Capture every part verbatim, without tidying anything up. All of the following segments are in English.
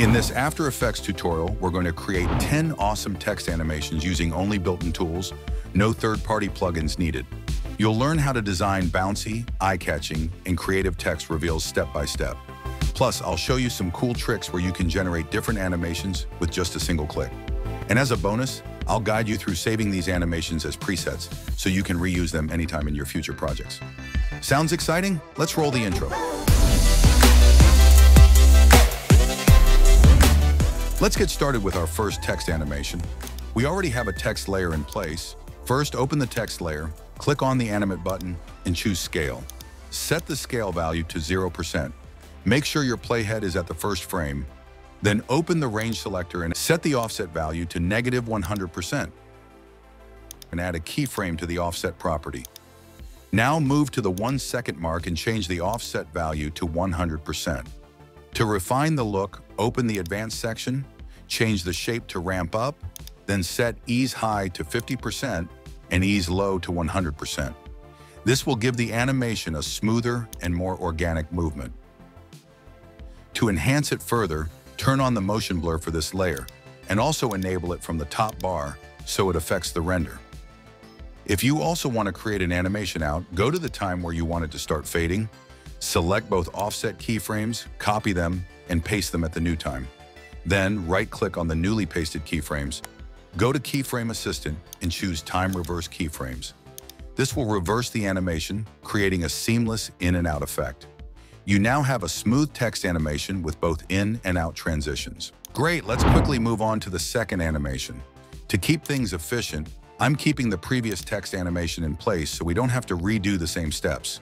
In this After Effects tutorial, we're going to create ten awesome text animations using only built-in tools, no third-party plugins needed. You'll learn how to design bouncy, eye-catching, and creative text reveals step by step. Plus, I'll show you some cool tricks where you can generate different animations with just a single click. And as a bonus, I'll guide you through saving these animations as presets so you can reuse them anytime in your future projects. Sounds exciting? Let's roll the intro. Let's get started with our first text animation. We already have a text layer in place. First, open the text layer, click on the Animate button, and choose Scale. Set the scale value to zero percent. Make sure your playhead is at the first frame. Then open the range selector and set the offset value to negative one hundred percent. And add a keyframe to the offset property. Now move to the one second mark and change the offset value to one hundred percent. To refine the look, open the advanced section, change the shape to ramp up, then set ease high to fifty percent and ease low to one hundred percent. This will give the animation a smoother and more organic movement. To enhance it further, turn on the motion blur for this layer and also enable it from the top bar so it affects the render. If you also want to create an animation out, go to the time where you want it to start fading, select both offset keyframes, copy them, and paste them at the new time. Then right-click on the newly pasted keyframes, go to Keyframe Assistant and choose Time Reverse Keyframes. This will reverse the animation, creating a seamless in and out effect. You now have a smooth text animation with both in and out transitions. Great, let's quickly move on to the second animation. To keep things efficient, I'm keeping the previous text animation in place so we don't have to redo the same steps.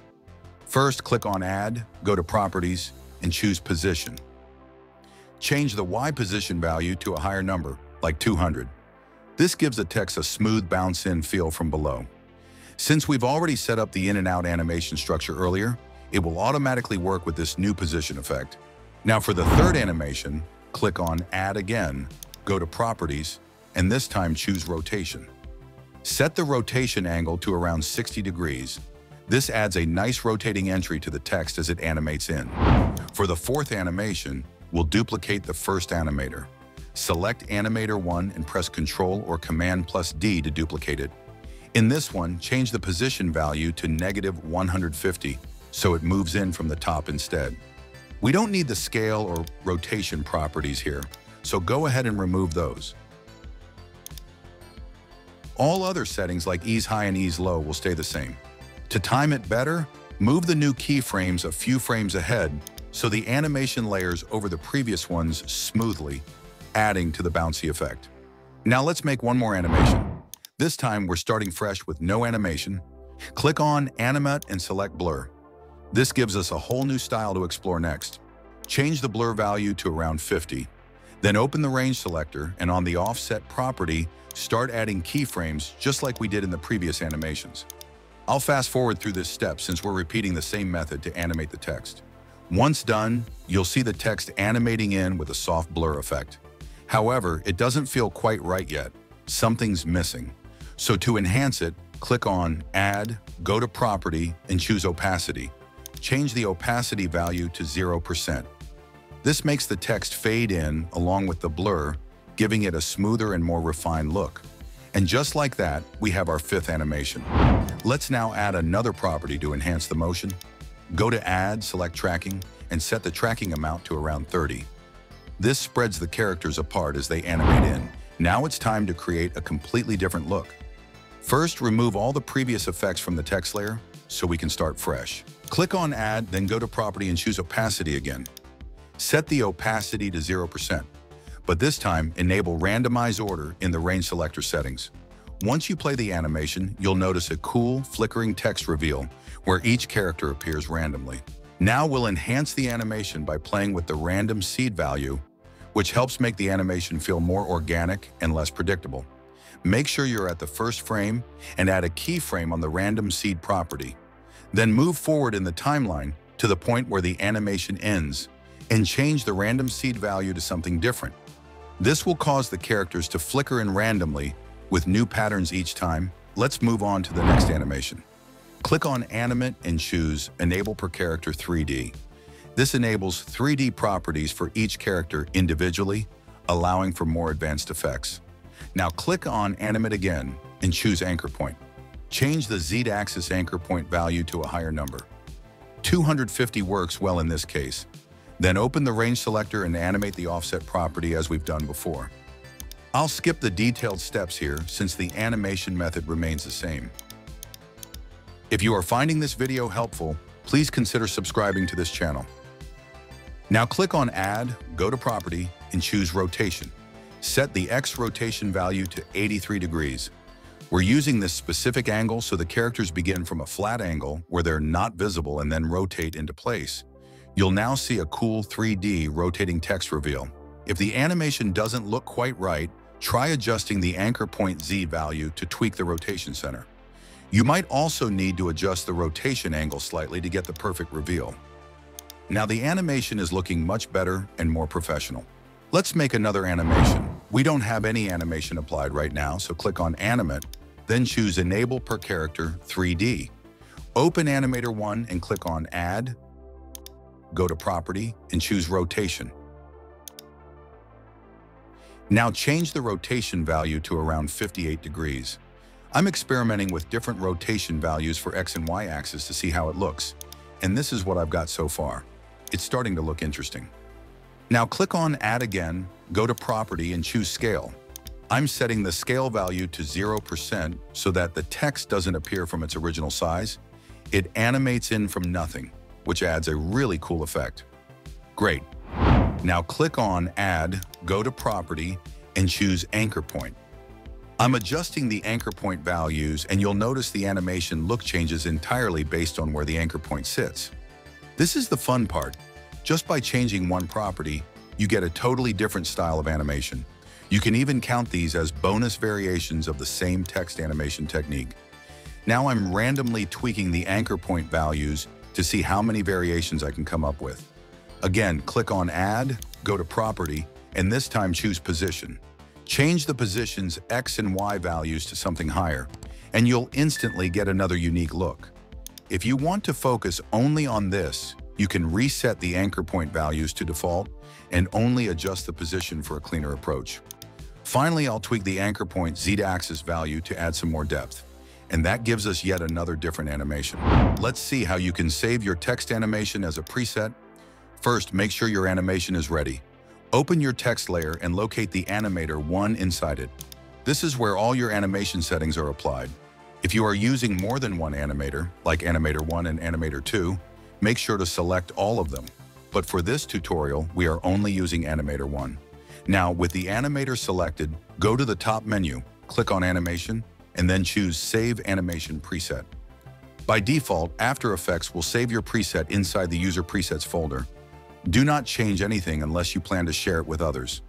First, click on Add, go to Properties, and choose Position. Change the Y position value to a higher number, like two hundred. This gives the text a smooth bounce-in feel from below. Since we've already set up the in and out animation structure earlier, it will automatically work with this new position effect. Now for the third animation, click on Add again, go to Properties, and this time choose Rotation. Set the rotation angle to around sixty degrees. This adds a nice rotating entry to the text as it animates in. For the fourth animation, we'll duplicate the first animator. Select Animator one and press Ctrl or Command plus D to duplicate it. In this one, change the position value to negative one hundred fifty. So it moves in from the top instead. We don't need the scale or rotation properties here, so go ahead and remove those. All other settings like ease high and ease low will stay the same. To time it better, move the new keyframes a few frames ahead so the animation layers over the previous ones smoothly, adding to the bouncy effect. Now let's make one more animation. This time we're starting fresh with no animation. Click on Animate and select Blur. This gives us a whole new style to explore next. Change the blur value to around fifty. Then open the range selector and on the offset property, start adding keyframes just like we did in the previous animations. I'll fast forward through this step since we're repeating the same method to animate the text. Once done, you'll see the text animating in with a soft blur effect. However, it doesn't feel quite right yet. Something's missing. So to enhance it, click on Add, go to Property, and choose Opacity. Change the opacity value to zero percent. This makes the text fade in along with the blur, giving it a smoother and more refined look. And just like that, we have our fifth animation. Let's now add another property to enhance the motion. Go to Add, select Tracking, and set the tracking amount to around thirty. This spreads the characters apart as they animate in. Now it's time to create a completely different look. First, remove all the previous effects from the text layer so we can start fresh. Click on Add, then go to Property and choose Opacity again. Set the opacity to zero percent, but this time enable Randomize Order in the Range Selector settings. Once you play the animation, you'll notice a cool, flickering text reveal where each character appears randomly. Now we'll enhance the animation by playing with the random seed value, which helps make the animation feel more organic and less predictable. Make sure you're at the first frame and add a keyframe on the random seed property. Then move forward in the timeline to the point where the animation ends and change the random seed value to something different. This will cause the characters to flicker in randomly with new patterns each time. Let's move on to the next animation. Click on Animate and choose Enable Per Character three D. This enables three D properties for each character individually, allowing for more advanced effects. Now click on Animate again and choose Anchor Point. Change the Z-axis anchor point value to a higher number. two hundred fifty works well in this case. Then open the range selector and animate the offset property as we've done before. I'll skip the detailed steps here since the animation method remains the same. If you are finding this video helpful, please consider subscribing to this channel. Now click on Add, go to Property, and choose Rotation. Set the X rotation value to eighty-three degrees. We're using this specific angle so the characters begin from a flat angle where they're not visible and then rotate into place. You'll now see a cool three D rotating text reveal. If the animation doesn't look quite right, try adjusting the anchor point Z value to tweak the rotation center. You might also need to adjust the rotation angle slightly to get the perfect reveal. Now the animation is looking much better and more professional. Let's make another animation. We don't have any animation applied right now, so click on Animate, then choose Enable Per Character three D. Open Animator one and click on Add, go to Property, and choose Rotation. Now change the rotation value to around fifty-eight degrees. I'm experimenting with different rotation values for X and Y axis to see how it looks, and this is what I've got so far. It's starting to look interesting. Now click on Add again, go to Property and choose Scale. I'm setting the scale value to zero percent so that the text doesn't appear from its original size. It animates in from nothing, which adds a really cool effect. Great. Now click on Add, go to Property, and choose Anchor Point. I'm adjusting the anchor point values, and you'll notice the animation look changes entirely based on where the anchor point sits. This is the fun part. Just by changing one property, you get a totally different style of animation. You can even count these as bonus variations of the same text animation technique. Now I'm randomly tweaking the anchor point values to see how many variations I can come up with. Again, click on Add, go to Property, and this time choose Position. Change the position's X and Y values to something higher, and you'll instantly get another unique look. If you want to focus only on this, you can reset the anchor point values to default and only adjust the position for a cleaner approach. Finally, I'll tweak the anchor point Z-axis value to add some more depth, and that gives us yet another different animation. Let's see how you can save your text animation as a preset. First, make sure your animation is ready. Open your text layer and locate the Animator one inside it. This is where all your animation settings are applied. If you are using more than one animator, like Animator one and Animator two, make sure to select all of them. But for this tutorial, we are only using Animator one. Now, with the animator selected, go to the top menu, click on Animation, and then choose Save Animation Preset. By default, After Effects will save your preset inside the User Presets folder. Do not change anything unless you plan to share it with others.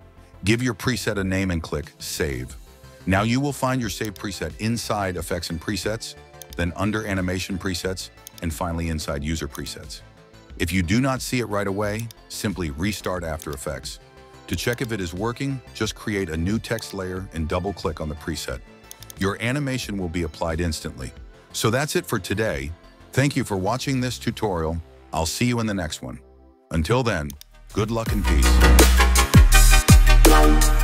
Give your preset a name and click Save. Now you will find your saved preset inside Effects and Presets, then under Animation Presets, and finally inside User Presets. If you do not see it right away, simply restart After Effects. To check if it is working, just create a new text layer and double-click on the preset. Your animation will be applied instantly. So that's it for today. Thank you for watching this tutorial. I'll see you in the next one. Until then, good luck and peace.